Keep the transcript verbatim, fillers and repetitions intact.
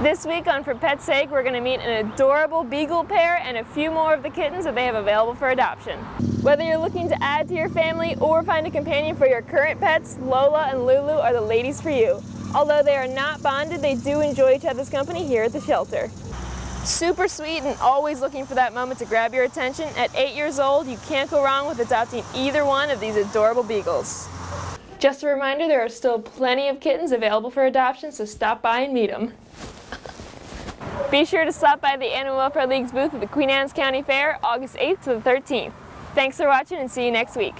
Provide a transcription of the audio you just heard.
This week on For Pets' Sake, we're going to meet an adorable beagle pair and a few more of the kittens that they have available for adoption. Whether you're looking to add to your family or find a companion for your current pets, Lola and Lulu are the ladies for you. Although they are not bonded, they do enjoy each other's company here at the shelter. Super sweet and always looking for that moment to grab your attention, at eight years old, you can't go wrong with adopting either one of these adorable beagles. Just a reminder, there are still plenty of kittens available for adoption, so stop by and meet them. Be sure to stop by the Animal Welfare League's booth at the Queen Anne's County Fair, August eighth to the thirteenth. Thanks for watching and see you next week.